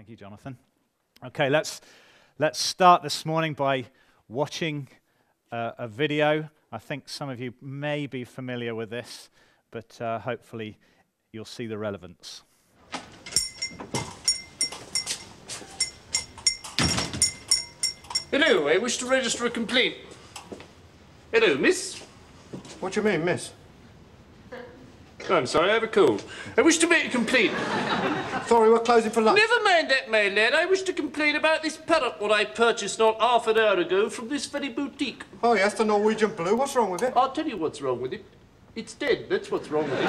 Thank you, Jonathan. Okay, let's start this morning by watching a video. I think some of you may be familiar with this, but hopefully you'll see the relevance. Hello, I wish to register a complaint. Hello, miss. What do you mean, miss? Oh, I'm sorry, I have a cold. I wish to make a complaint. Sorry, we're closing for lunch. Never mind that, my lad. I wish to complain about this parrot what I purchased not half an hour ago from this very boutique. Oh, yes, the Norwegian blue. What's wrong with it? I'll tell you what's wrong with it. It's dead. That's what's wrong with it.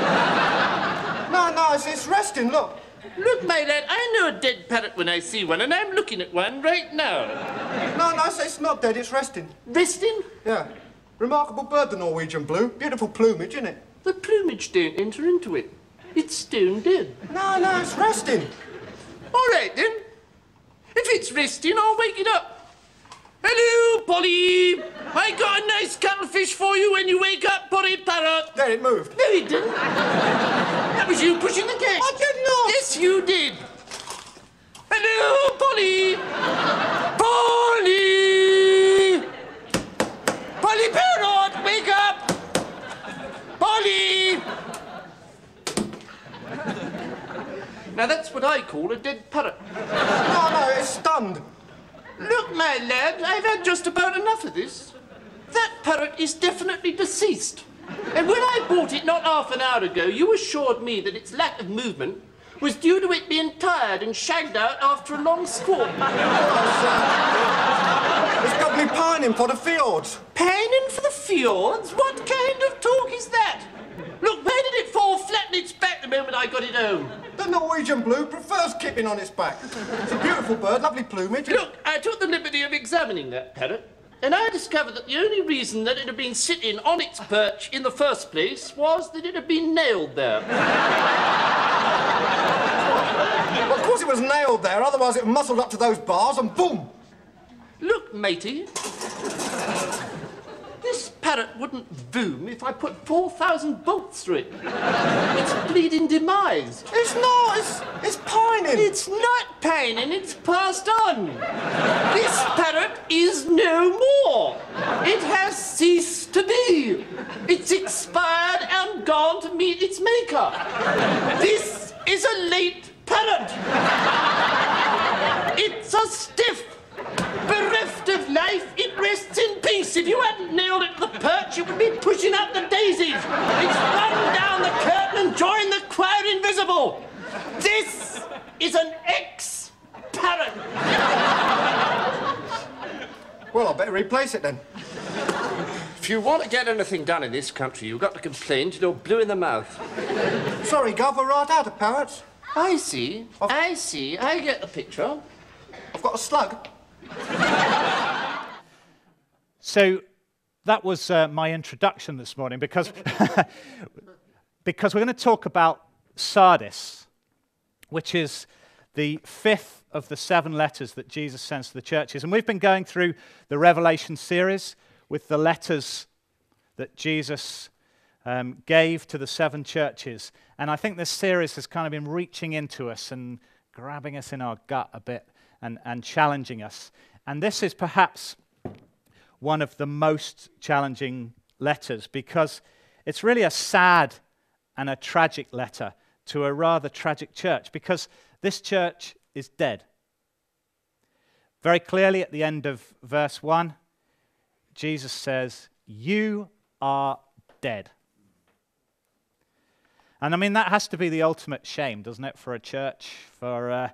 No, it's resting, look. Look, my lad, I know a dead parrot when I see one, and I'm looking at one right now. No, it's not dead, it's resting. Resting? Yeah. Remarkable bird, the Norwegian blue. Beautiful plumage, isn't it? The plumage don't enter into it. It's stone dead. No, it's resting. All right, then. If it's resting, I'll wake it up. Hello, Polly. I got a nice cuttlefish for you when you wake up, Polly Parrot. There, it moved. No, it didn't. That was you pushing the case. I did not. Yes, you did. Hello, Polly. Polly. Polly Parrot, wake up. Polly. Now that's what I call a dead parrot. No, it's stunned. Look, my lad, I've had just about enough of this. That parrot is definitely deceased. And when I bought it not half an hour ago, you assured me that its lack of movement was due to it being tired and shagged out after a long squat. It's got me pining for the fjords. Pining for the fjords? What kind of talk is that? Look, where did it fall flat on its back the moment I got it home? The Norwegian blue prefers kipping on its back. It's a beautiful bird, lovely plumage. Look, I took the liberty of examining that parrot. And I discovered that the only reason that it had been sitting on its perch in the first place was that it had been nailed there. Well, of course it was nailed there, otherwise it muscled up to those bars and boom! Look, matey, this parrot wouldn't boom if I put 4,000 bolts through it. It's bleeding demised. It's not, it's pining. It's not pining, it's passed on. This parrot is no more. It has ceased to be. It's expired and gone to meet its maker. This is a late parrot. It's a stiff. Bereft of life, it rests in peace. If you hadn't nailed it to the perch, it would be pushing up the daisies. It's run down the curtain and joined the choir invisible. This is an ex-parrot. Well, I better replace it then. If you want to get anything done in this country, you've got to complain till you're blue in the mouth. Sorry, Gov, we're right out of parrots. I see. I see. I get the picture. I've got a slug. So that was my introduction this morning, because we're going to talk about Sardis, which is the fifth of the 7 letters that Jesus sends to the churches. And we've been going through the Revelation series with the letters that Jesus gave to the 7 churches. And I think this series has kind of been reaching into us and grabbing us in our gut a bit. And challenging us. And this is perhaps one of the most challenging letters because it's really a sad and a tragic letter to a rather tragic church because this church is dead. Very clearly at the end of verse 1, Jesus says, "You are dead." And I mean, that has to be the ultimate shame, doesn't it, for a church, for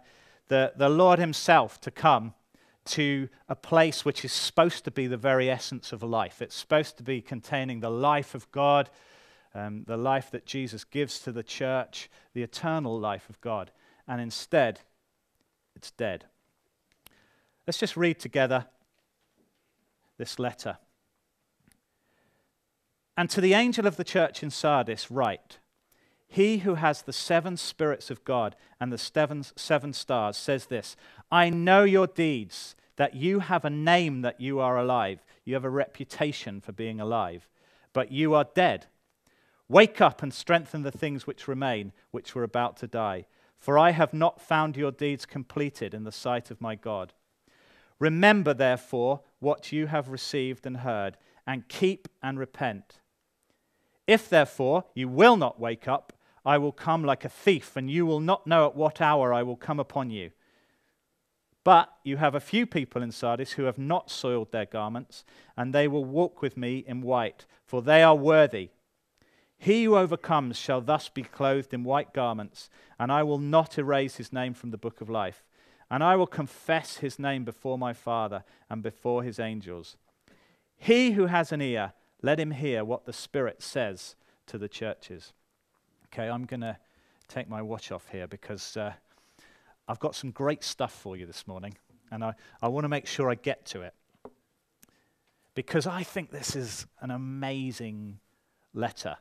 the Lord himself to come to a place which is supposed to be the very essence of life. It's supposed to be containing the life of God, the life that Jesus gives to the church, the eternal life of God. And instead, it's dead. Let's just read together this letter. "And to the angel of the church in Sardis write, He who has the 7 spirits of God and the 7 stars says this, I know your deeds, that you have a name that you are alive. You have a reputation for being alive, but you are dead. Wake up and strengthen the things which remain, which were about to die. for I have not found your deeds completed in the sight of my God. Remember, therefore, what you have received and heard, and keep and repent. If, therefore, you will not wake up, I will come like a thief, and you will not know at what hour I will come upon you. But you have a few people in Sardis who have not soiled their garments, and they will walk with me in white, for they are worthy. He who overcomes shall thus be clothed in white garments, and I will not erase his name from the book of life. And I will confess his name before my Father and before his angels. He who has an ear, let him hear what the Spirit says to the churches. Okay, I'm going to take my watch off here because I've got some great stuff for you this morning, and I want to make sure I get to it, because I think this is an amazing letter,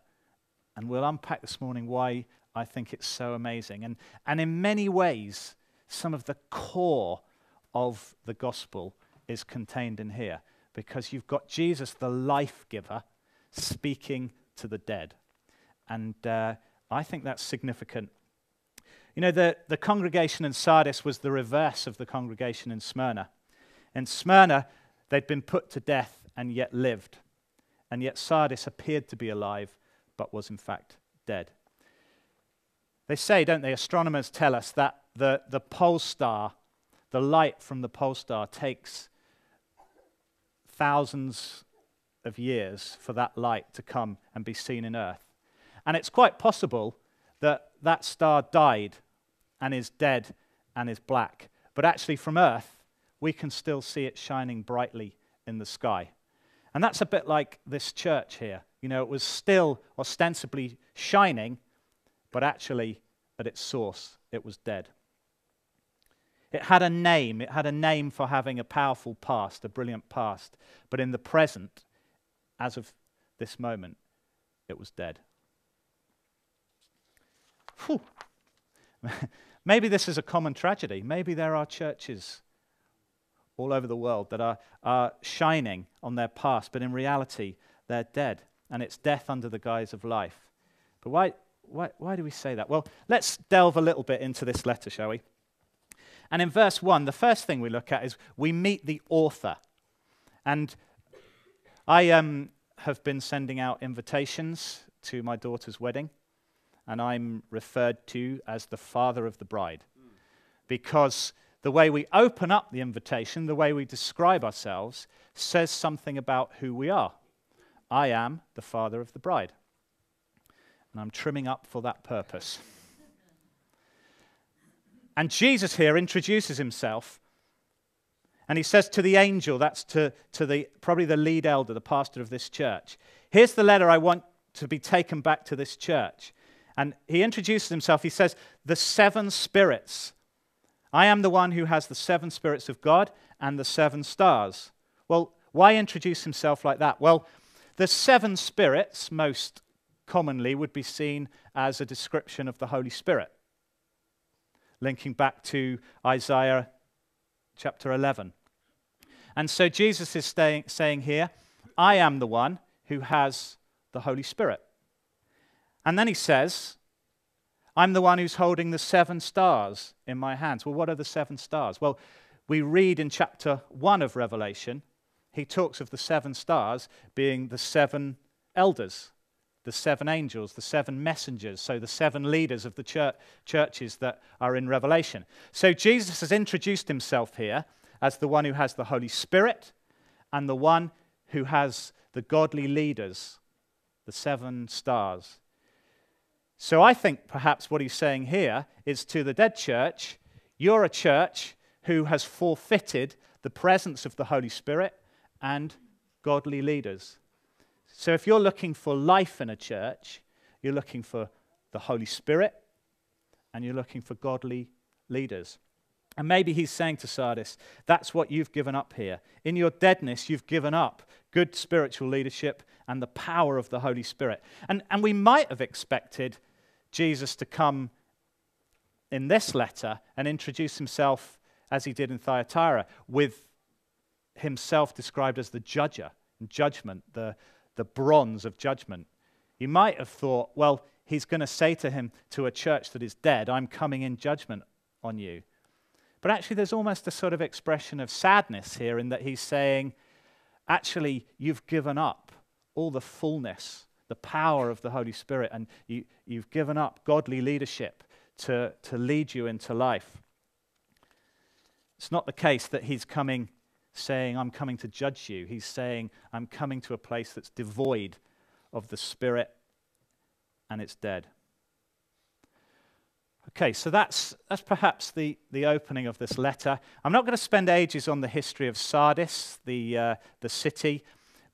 and we'll unpack this morning why I think it's so amazing. And in many ways, some of the core of the gospel is contained in here, because you've got Jesus, the life giver, speaking to the dead, and I think that's significant. You know, the congregation in Sardis was the reverse of the congregation in Smyrna. In Smyrna, they'd been put to death and yet lived. And yet Sardis appeared to be alive, but was in fact dead. They say, don't they, astronomers tell us that the pole star, the light from the pole star, takes thousands of years for that light to come and be seen in Earth. And it's quite possible that that star died and is dead and is black. But actually from Earth, we can still see it shining brightly in the sky. And that's a bit like this church here. You know, it was still ostensibly shining, but actually at its source, it was dead. It had a name. It had a name for having a powerful past, a brilliant past. But in the present, as of this moment, it was dead. Whew. Maybe this is a common tragedy. Maybe there are churches all over the world that are shining on their past, but in reality, they're dead, and it's death under the guise of life. But why do we say that? Well, let's delve a little bit into this letter, shall we? And in verse 1, the first thing we look at is we meet the author. And I have been sending out invitations to my daughter's wedding, and I'm referred to as the father of the bride, because the way we open up the invitation, the way we describe ourselves, says something about who we are. I am the father of the bride, and I'm trimming up for that purpose. And Jesus here introduces himself, and he says to the angel, that's to probably the lead elder, the pastor of this church, here's the letter I want to be taken back to this church. And he introduces himself. He says, the seven spirits. I am the one who has the seven spirits of God and the seven stars. Well, why introduce himself like that? Well, the seven spirits most commonly would be seen as a description of the Holy Spirit, linking back to Isaiah chapter 11. And so Jesus is saying here, I am the one who has the Holy Spirit. And then he says, I'm the one who's holding the seven stars in my hands. Well, what are the seven stars? Well, we read in chapter 1 of Revelation, he talks of the seven stars being the seven elders, the seven angels, the seven messengers, so the seven leaders of the churches that are in Revelation. So Jesus has introduced himself here as the one who has the Holy Spirit and the one who has the godly leaders, the seven stars. So I think perhaps what he's saying here is to the dead church, you're a church who has forfeited the presence of the Holy Spirit and godly leaders. So if you're looking for life in a church, you're looking for the Holy Spirit and you're looking for godly leaders. And maybe he's saying to Sardis, that's what you've given up here. In your deadness, you've given up good spiritual leadership and the power of the Holy Spirit. And we might have expected Jesus to come in this letter and introduce himself as he did in Thyatira, with himself described as the judger, and judgment, the bronze of judgment. You might have thought, well, he's going to say to him, to a church that is dead, I'm coming in judgment on you. But actually, there's almost a sort of expression of sadness here in that he's saying, actually, you've given up all the fullness, the power of the Holy Spirit, and you've given up godly leadership to lead you into life. It's not the case that he's coming saying, I'm coming to judge you. He's saying, I'm coming to a place that's devoid of the Spirit and it's dead. Okay, so that's perhaps the opening of this letter. I'm not going to spend ages on the history of Sardis, the city,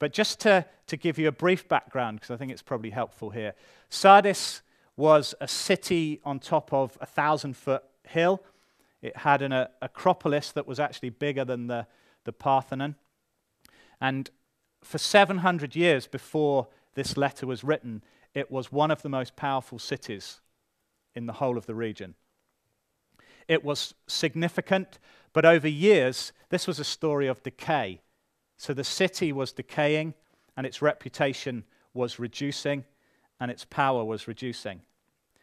but just to give you a brief background, because I think it's probably helpful here. Sardis was a city on top of a 1,000-foot hill. It had an acropolis that was actually bigger than the Parthenon. And for 700 years before this letter was written, it was one of the most powerful cities in the whole of the region. It was significant, but over years, this was a story of decay. So the city was decaying, and its reputation was reducing, and its power was reducing.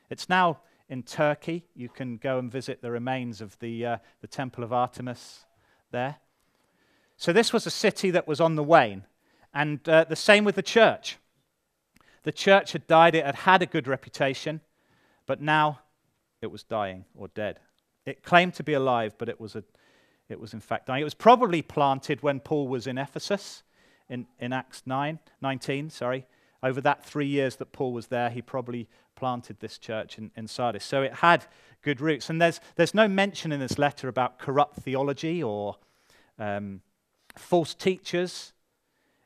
It's now in Turkey. You can go and visit the remains of the Temple of Artemis there. So this was a city that was on the wane, and the same with the church. The church had died, it had had a good reputation, but now it was dying or dead. It claimed to be alive, but it was in fact dying. It was probably planted when Paul was in Ephesus in Acts 19. Over that 3 years that Paul was there, he probably planted this church in Sardis. So it had good roots. And there's no mention in this letter about corrupt theology or false teachers.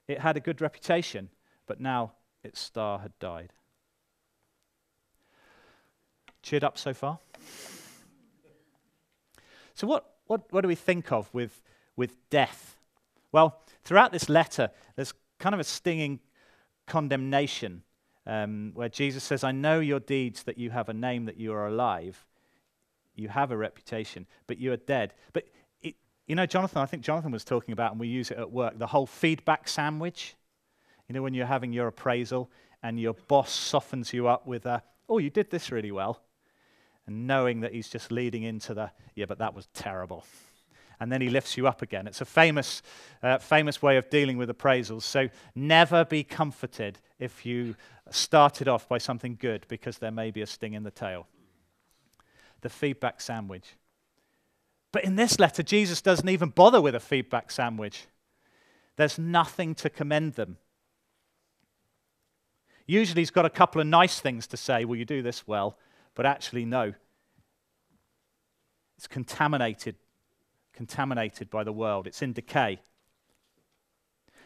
It had a good reputation, but now its star had died. Cheered up so far? So what do we think of with death? Well, throughout this letter, there's kind of a stinging condemnation where Jesus says, I know your deeds, that you have a name, that you are alive. You have a reputation, but you are dead. But, Jonathan, I think Jonathan was talking about, and we use it at work, the whole feedback sandwich. You know, when you're having your appraisal and your boss softens you up with oh, you did this really well. And knowing that he's just leading into yeah, but that was terrible. And then he lifts you up again. It's a famous way of dealing with appraisals. So never be comforted if you started off by something good, because there may be a sting in the tail. The feedback sandwich. But in this letter, Jesus doesn't even bother with a feedback sandwich. There's nothing to commend them. Usually he's got a couple of nice things to say. Well, you do this well, but actually no. It's contaminated by the world. It's in decay.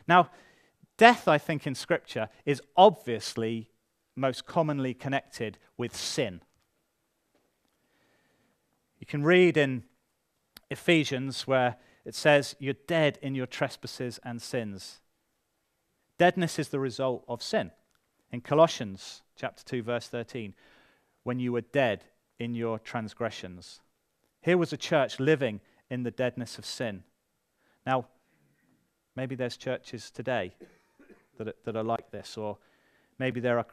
Now, death, I think, in Scripture is obviously most commonly connected with sin. You can read in Ephesians where it says, you're dead in your trespasses and sins. Deadness is the result of sin. In Colossians chapter 2, verse 13, when you were dead in your transgressions. Here was a church living in the deadness of sin. Now, maybe there's churches today that are like this, or maybe there are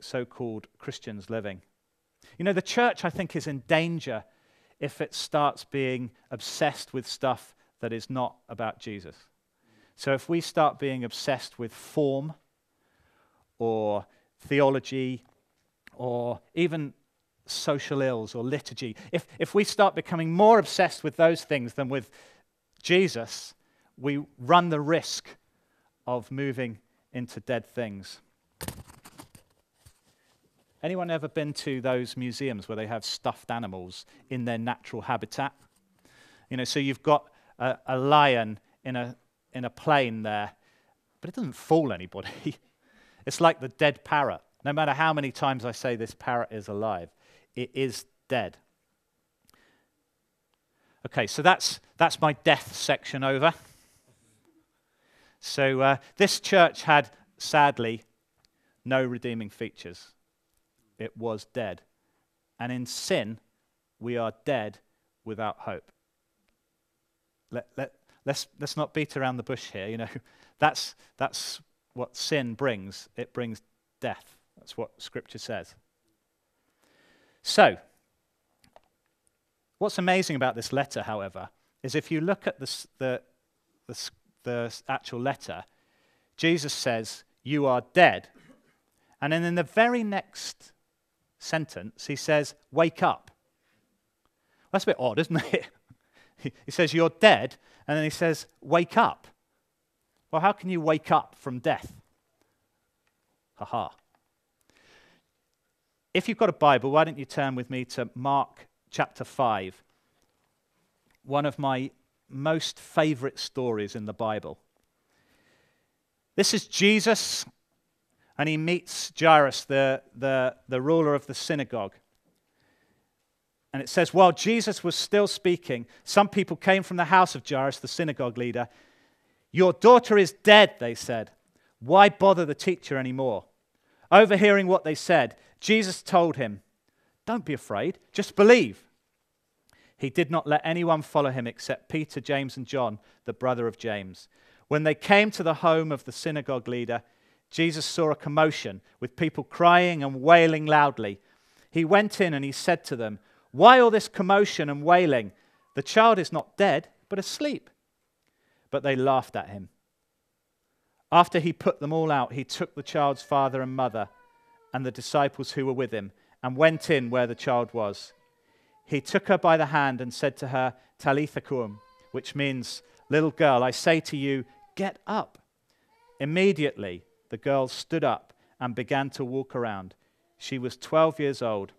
so-called Christians living. You know, the church, I think, is in danger if it starts being obsessed with stuff that is not about Jesus. So if we start being obsessed with form, or theology, or even social ills or liturgy. If we start becoming more obsessed with those things than with Jesus, we run the risk of moving into dead things. Anyone ever been to those museums where they have stuffed animals in their natural habitat? You know, so you've got a lion in a plane there, but it doesn't fool anybody. It's like the dead parrot. No matter how many times I say this parrot is alive, it is dead. Okay, so that's my death section over. So this church had, sadly, no redeeming features. It was dead. And in sin, we are dead without hope. Let's not beat around the bush here, you know. That's what sin brings. It brings death. That's what Scripture says. So, what's amazing about this letter, however, is if you look at the actual letter, Jesus says, "You are dead." And then in the very next sentence, he says, "Wake up." That's a bit odd, isn't it? He says, "You're dead," and then he says, "Wake up." Well, how can you wake up from death? Ha-ha. If you've got a Bible, why don't you turn with me to Mark chapter 5, one of my most favourite stories in the Bible. This is Jesus, and he meets Jairus, the ruler of the synagogue. And it says, while Jesus was still speaking, some people came from the house of Jairus, the synagogue leader. "Your daughter is dead," they said. "Why bother the teacher anymore?" Overhearing what they said, Jesus told him, "Don't be afraid, just believe." He did not let anyone follow him except Peter, James, and John, the brother of James. When they came to the home of the synagogue leader, Jesus saw a commotion with people crying and wailing loudly. He went in and he said to them, "Why all this commotion and wailing? The child is not dead, but asleep." But they laughed at him. After he put them all out, he took the child's father and mother and the disciples who were with him and went in where the child was. He took her by the hand and said to her, "Talitha koum," which means, "Little girl, I say to you, get up." Immediately the girl stood up and began to walk around. She was 12 years old.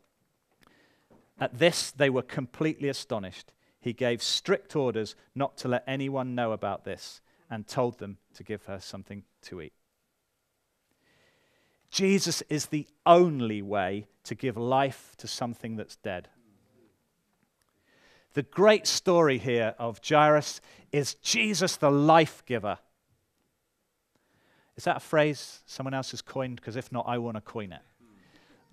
At this, they were completely astonished. He gave strict orders not to let anyone know about this and told them to give her something to eat. Jesus is the only way to give life to something that's dead. The great story here of Jairus is Jesus the life giver. Is that a phrase someone else has coined? Because if not, I want to coin it.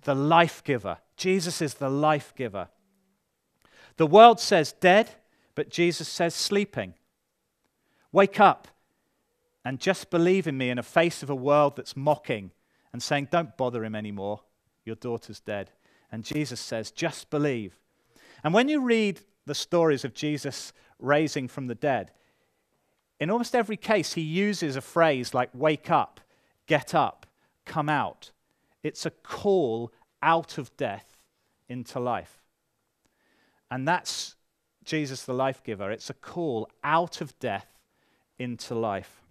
The life giver. Jesus is the life giver. The world says dead, but Jesus says sleeping. Wake up and just believe in me in the face of a world that's mocking and saying, "Don't bother him anymore. Your daughter's dead." And Jesus says, just believe. And when you read the stories of Jesus raising from the dead, in almost every case, he uses a phrase like wake up, get up, come out. It's a call out of death into life. And that's Jesus the life giver. It's a call out of death into life.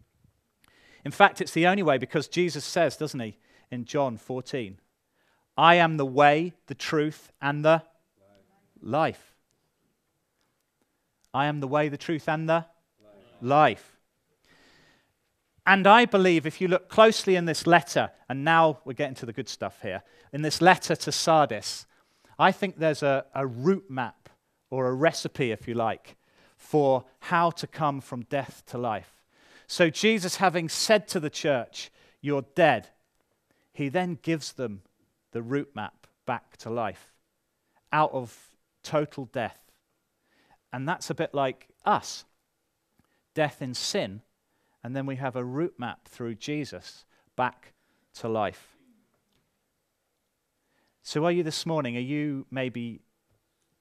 In fact, it's the only way, because Jesus says, doesn't he, in John 14, "I am the way, the truth, and the life. I am the way, the truth, and the life." And I believe if you look closely in this letter, and now we're getting to the good stuff here, in this letter to Sardis, I think there's a route map or a recipe, if you like, for how to come from death to life. So Jesus, having said to the church, "You're dead," he then gives them the route map back to life, out of total death. And that's a bit like us, death in sin. And then we have a route map through Jesus back to life. So are you this morning, are you maybe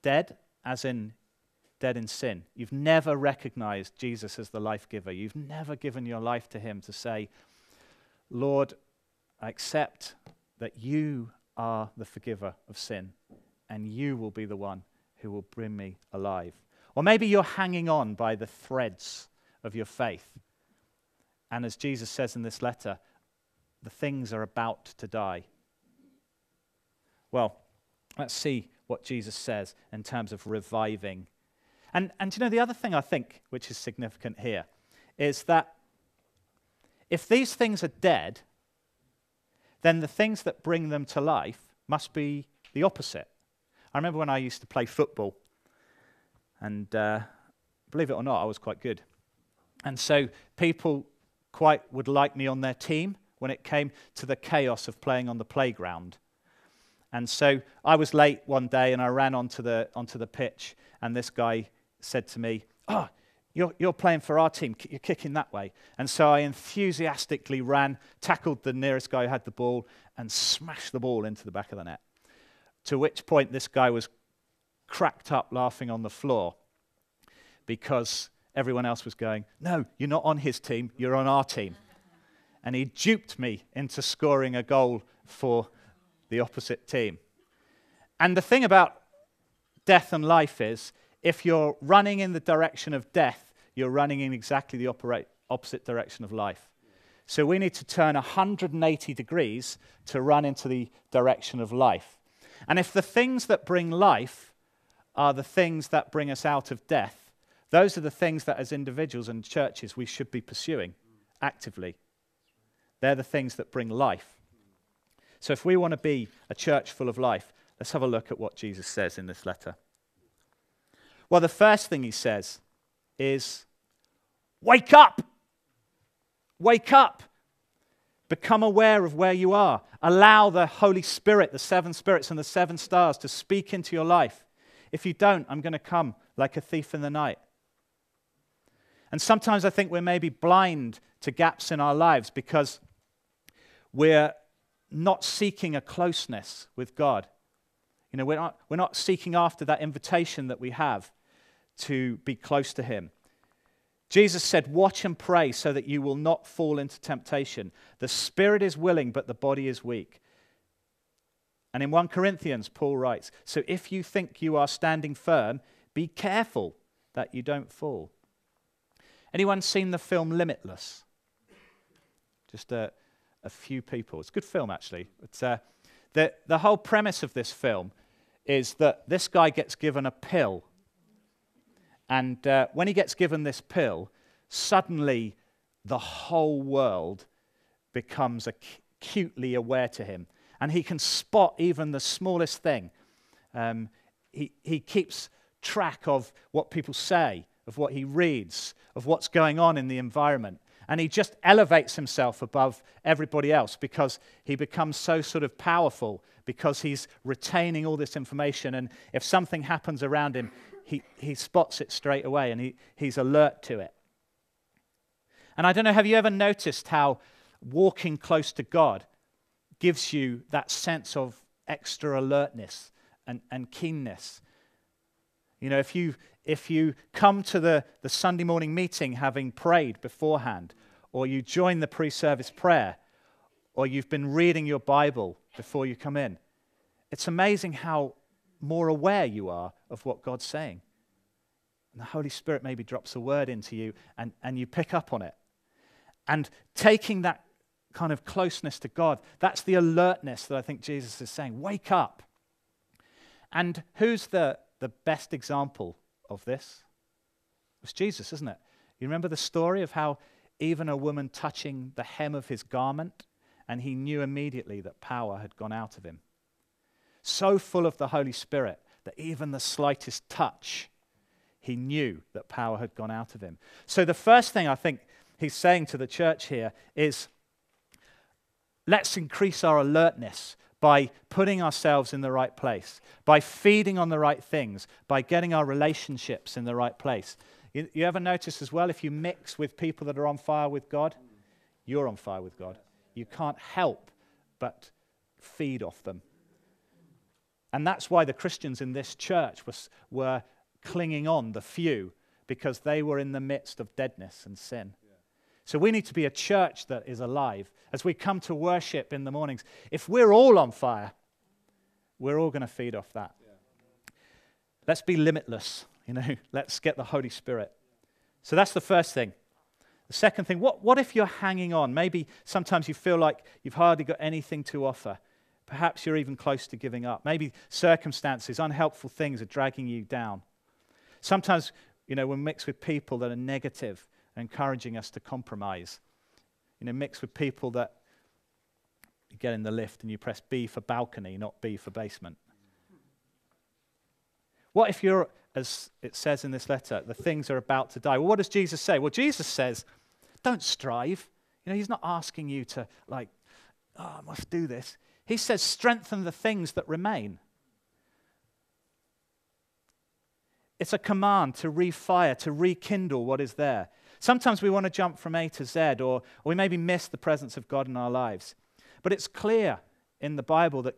dead, as in dead in sin? You've never recognized Jesus as the life giver. You've never given your life to him to say, "Lord, I accept that you are the forgiver of sin and you will be the one who will bring me alive." Or maybe you're hanging on by the threads of your faith. And as Jesus says in this letter, the things are about to die. Well, let's see what Jesus says in terms of reviving. And you know, the other thing I think which is significant here is that if these things are dead, then the things that bring them to life must be the opposite. I remember when I used to play football, and believe it or not, I was quite good. And so people quite would like me on their team when it came to the chaos of playing on the playground. And so I was late one day and I ran onto the pitch, and this guy said to me, "Oh, you're playing for our team, you're kicking that way." And so I enthusiastically ran, tackled the nearest guy who had the ball, and smashed the ball into the back of the net. to which point this guy was cracked up laughing on the floor because everyone else was going, no, you're not on his team, you're on our team. And he duped me into scoring a goal for the opposite team. And the thing about death and life is, if you're running in the direction of death, you're running in exactly the opposite direction of life. So we need to turn 180 degrees to run into the direction of life. And if the things that bring life are the things that bring us out of death, those are the things that as individuals and churches we should be pursuing actively. They're the things that bring life. So if we want to be a church full of life, let's have a look at what Jesus says in this letter. Well, the first thing he says is, wake up! Wake up! Become aware of where you are. Allow the Holy Spirit, the seven spirits and the seven stars to speak into your life. If you don't, I'm going to come like a thief in the night. And sometimes I think we're maybe blind to gaps in our lives because we're not seeking a closeness with God. You know, we're not seeking after that invitation that we have to be close to him. Jesus said, watch and pray so that you will not fall into temptation. The spirit is willing, but the body is weak. And in 1 Corinthians, Paul writes, so if you think you are standing firm, be careful that you don't fall. Anyone seen the film Limitless? Just a few people. It's a good film, actually. It's, the whole premise of this film is that this guy gets given a pill. And when he gets given this pill, suddenly the whole world becomes acutely aware to him. And he can spot even the smallest thing. He keeps track of what people say, of what he reads, of what's going on in the environment. And he just elevates himself above everybody else because he becomes so sort of powerful because he's retaining all this information. And if something happens around him, he spots it straight away and he's alert to it. And I don't know, have you ever noticed how walking close to God gives you that sense of extra alertness and keenness? You know, if you come to the Sunday morning meeting having prayed beforehand, or you join the pre-service prayer, or you've been reading your Bible before you come in, it's amazing how more aware you are of what God's saying. And the Holy Spirit maybe drops a word into you and you pick up on it. And taking that kind of closeness to God, that's the alertness that I think Jesus is saying. Wake up. And who's the best example of this? It's Jesus, isn't it? You remember the story of how even a woman touching the hem of his garment, and he knew immediately that power had gone out of him. So full of the Holy Spirit that even the slightest touch, he knew that power had gone out of him. So the first thing I think he's saying to the church here is, let's increase our alertness by putting ourselves in the right place, by feeding on the right things, by getting our relationships in the right place. You ever notice as well, if you mix with people that are on fire with God, you're on fire with God. You can't help but feed off them. And that's why the Christians in this church were clinging on, the few, because they were in the midst of deadness and sin. Yeah. So we need to be a church that is alive. As we come to worship in the mornings, if we're all on fire, we're all going to feed off that. Yeah. Let's be limitless, you know. Let's get the Holy Spirit. So that's the first thing. The second thing, what if you're hanging on? Maybe sometimes you feel like you've hardly got anything to offer. Perhaps you're even close to giving up. Maybe circumstances, unhelpful things are dragging you down. Sometimes, you know, we're mixed with people that are negative, encouraging us to compromise. You know, mixed with people that you get in the lift and you press B for balcony, not B for basement. What if you're, as it says in this letter, the things are about to die? Well, what does Jesus say? Well, Jesus says, don't strive. You know, he's not asking you to, like, oh, I must do this. He says, strengthen the things that remain. It's a command to refire, to rekindle what is there. Sometimes we want to jump from A to Z, or we maybe miss the presence of God in our lives. But it's clear in the Bible that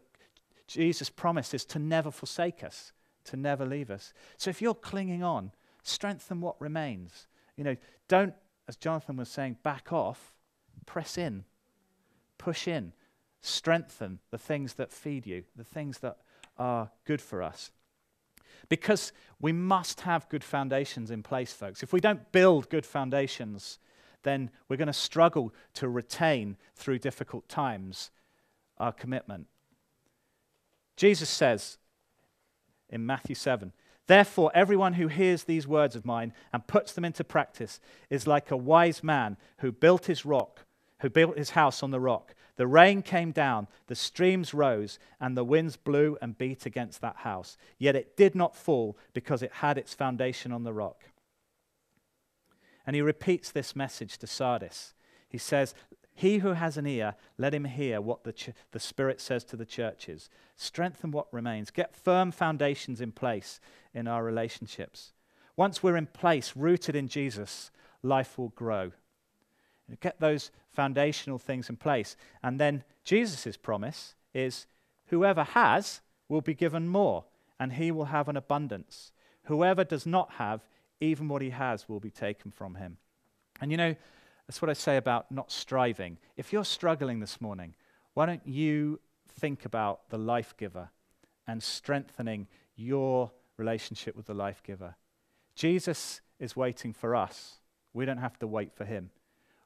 Jesus promises to never forsake us, to never leave us. So if you're clinging on, strengthen what remains. You know, don't, as Jonathan was saying, back off, press in, push in, strengthen the things that feed you, the things that are good for us. Because we must have good foundations in place, folks. If we don't build good foundations, then we're going to struggle to retain through difficult times our commitment. Jesus says in Matthew 7, "Therefore, everyone who hears these words of mine and puts them into practice is like a wise man who built his house on the rock. The rain came down, the streams rose, and the winds blew and beat against that house. Yet it did not fall because it had its foundation on the rock." And he repeats this message to Sardis. He says, "He who has an ear, let him hear what the Spirit says to the churches." Strengthen what remains. Get firm foundations in place in our relationships. Once we're in place, rooted in Jesus, life will grow. Get those foundational things in place. And then Jesus' promise is, whoever has will be given more, and he will have an abundance. Whoever does not have, even what he has will be taken from him. And you know, that's what I say about not striving. If you're struggling this morning, why don't you think about the life giver and strengthening your relationship with the life giver? Jesus is waiting for us. We don't have to wait for him.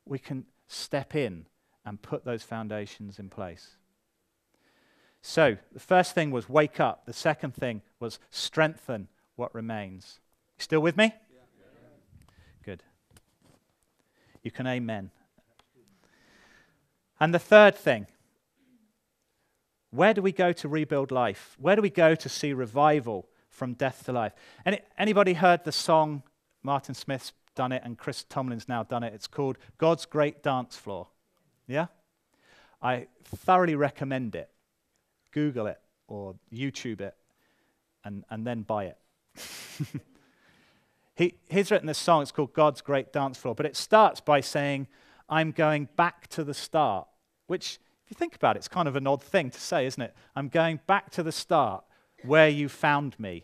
We can step in and put those foundations in place. So the first thing was wake up. The second thing was strengthen what remains. You still with me? Yeah. Good. You can amen. And the third thing, where do we go to rebuild life? Where do we go to see revival from death to life? Anybody heard the song Martin Smith's done it, and Chris Tomlin's now done it? It's called God's Great Dance Floor. Yeah? I thoroughly recommend it. Google it or YouTube it and then buy it. He's written this song, it's called God's Great Dance Floor, but it starts by saying, "I'm going back to the start," which, if you think about it, it's kind of an odd thing to say, isn't it? I'm going back to the start where you found me.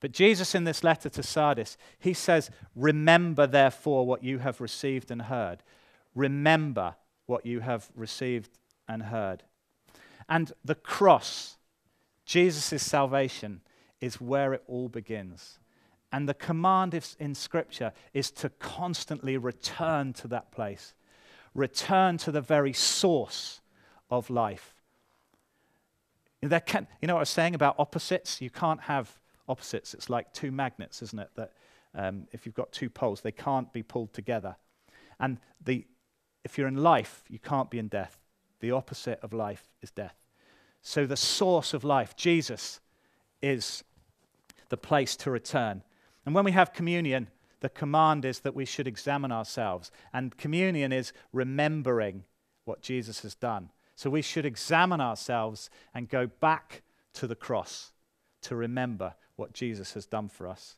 But Jesus, in this letter to Sardis, he says, "Remember, therefore, what you have received and heard." Remember what you have received and heard. And the cross, Jesus' salvation, is where it all begins. And the command in Scripture is to constantly return to that place. Return to the very source of life. You know what I was saying about opposites? You can't have opposites. It's like two magnets, isn't it? That if you've got two poles, they can't be pulled together. And if you're in life, you can't be in death. The opposite of life is death. So the source of life, Jesus, is the place to return. And when we have communion, the command is that we should examine ourselves. And communion is remembering what Jesus has done. So we should examine ourselves and go back to the cross to remember what Jesus has done for us.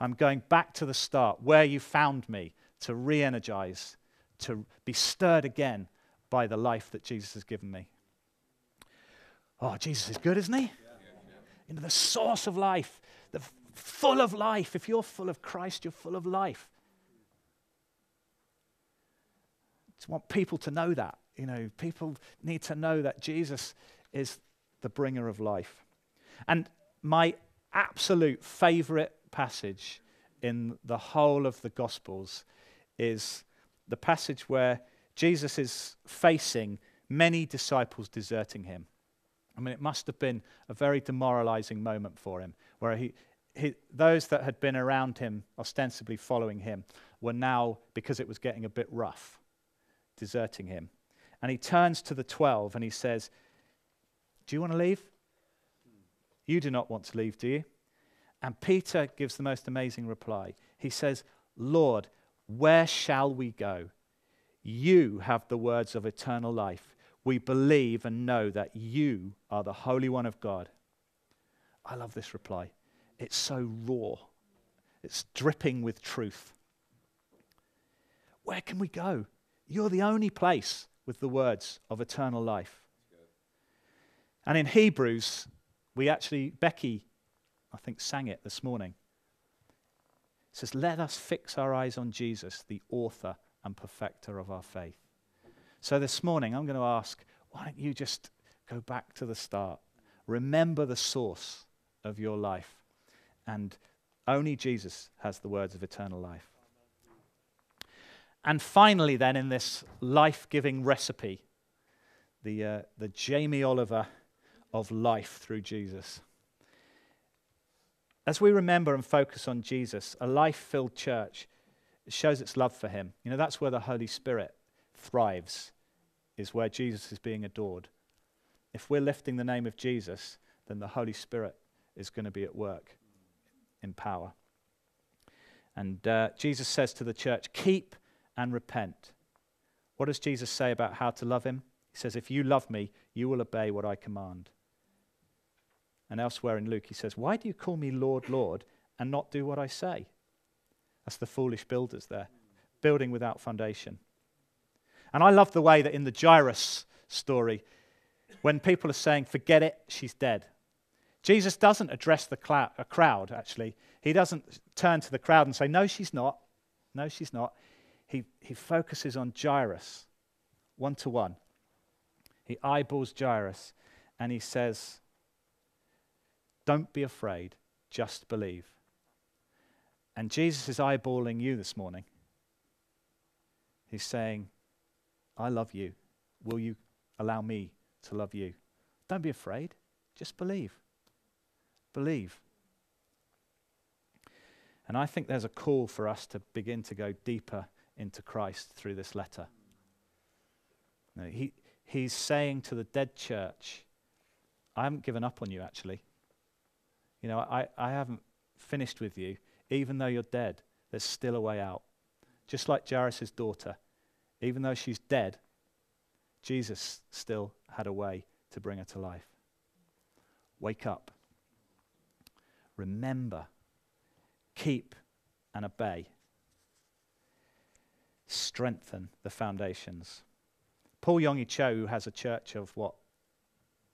I'm going back to the start, where you found me, to re-energize, to be stirred again by the life that Jesus has given me. Oh, Jesus is good, isn't he? Yeah. You know, the source of life, full of life. If you're full of Christ, you're full of life. I just want people to know that. You know, people need to know that Jesus is the bringer of life. And my absolute favorite passage in the whole of the Gospels is the passage where Jesus is facing many disciples deserting him. I mean, it must have been a very demoralizing moment for him, where those that had been around him, ostensibly following him, were now, because it was getting a bit rough, deserting him. And he turns to the 12 and he says, "Do you want to leave? You do not want to leave, do you?" And Peter gives the most amazing reply. He says, "Lord, where shall we go? You have the words of eternal life. We believe and know that you are the Holy One of God." I love this reply. It's so raw. It's dripping with truth. Where can we go? You're the only place with the words of eternal life. And in Hebrews, we actually, Becky, I think, sang it this morning. It says, let us fix our eyes on Jesus, the author and perfecter of our faith. So this morning, I'm going to ask, why don't you just go back to the start? Remember the source of your life. And only Jesus has the words of eternal life. And finally then, in this life-giving recipe, the Jamie Oliver of life through Jesus. As we remember and focus on Jesus, a life-filled church shows its love for him. You know, that's where the Holy Spirit thrives, is where Jesus is being adored. If we're lifting the name of Jesus, then the Holy Spirit is going to be at work in power. And Jesus says to the church, keep and repent. What does Jesus say about how to love him? He says, if you love me, you will obey what I command. And elsewhere in Luke, he says, why do you call me Lord, Lord, and not do what I say? That's the foolish builders there, building without foundation. And I love the way that in the Jairus story, when people are saying, forget it, she's dead, Jesus doesn't address the crowd, actually. He doesn't turn to the crowd and say, no, she's not. No, she's not. He focuses on Jairus, one-to-one. He eyeballs Jairus and he says, don't be afraid, just believe. And Jesus is eyeballing you this morning. He's saying, I love you. Will you allow me to love you? Don't be afraid, just believe. Believe. And I think there's a call for us to begin to go deeper into Christ through this letter. No, he's saying to the dead church, I haven't given up on you, actually. You know, I haven't finished with you. Even though you're dead, there's still a way out. Just like Jairus' daughter, even though she's dead, Jesus still had a way to bring her to life. Wake up. Remember, keep and obey. Strengthen the foundations. Paul Yong-i Cho, who has a church of what?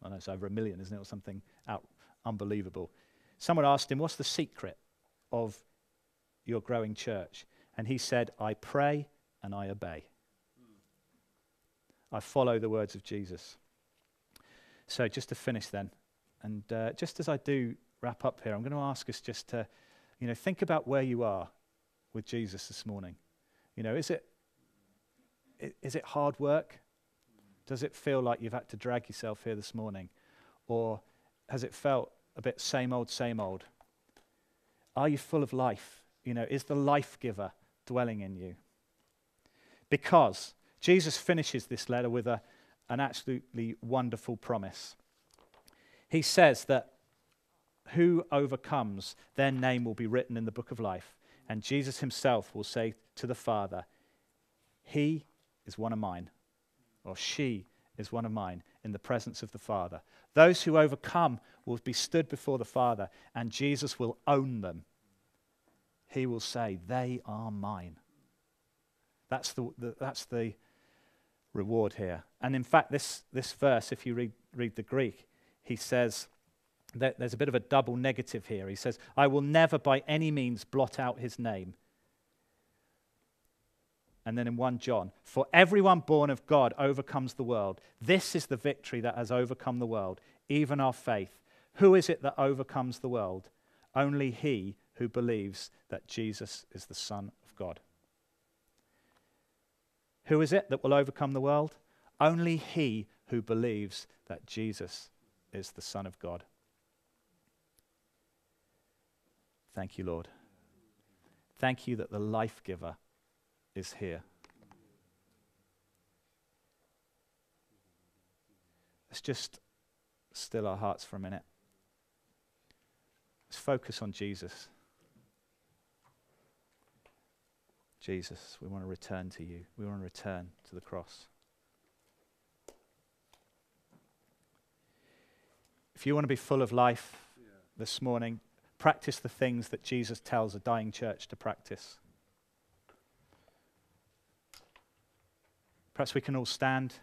I don't know, it's over 1 million, isn't it? Or something unbelievable. Someone asked him, what's the secret of your growing church? And he said, I pray and I obey. I follow the words of Jesus. So just to finish then, and just as I do wrap up here, I'm going to ask us just to, you know, think about where you are with Jesus this morning. You know, is it hard work? Does it feel like you've had to drag yourself here this morning? Or has it felt a bit same old, same old? Are you full of life? You know, is the life giver dwelling in you? Because Jesus finishes this letter with an absolutely wonderful promise. He says that who overcomes, their name will be written in the book of life. And Jesus himself will say to the Father, he is one of mine, or she is one of mine, in the presence of the Father. Those who overcome will be stood before the Father, and Jesus will own them. He will say, they are mine. That's the reward here. And in fact, this verse, if you read the Greek, he says, there's a bit of a double negative here. He says, I will never by any means blot out his name. And then in 1 John, for everyone born of God overcomes the world. This is the victory that has overcome the world, even our faith. Who is it that overcomes the world? Only he who believes that Jesus is the Son of God. Who is it that will overcome the world? Only he who believes that Jesus is the Son of God. Thank you, Lord. Thank you that the life giver is here. Let's just still our hearts for a minute. Let's focus on Jesus. Jesus, we want to return to you. We want to return to the cross. If you want to be full of life this morning, practice the things that Jesus tells a dying church to practice. Perhaps we can all stand.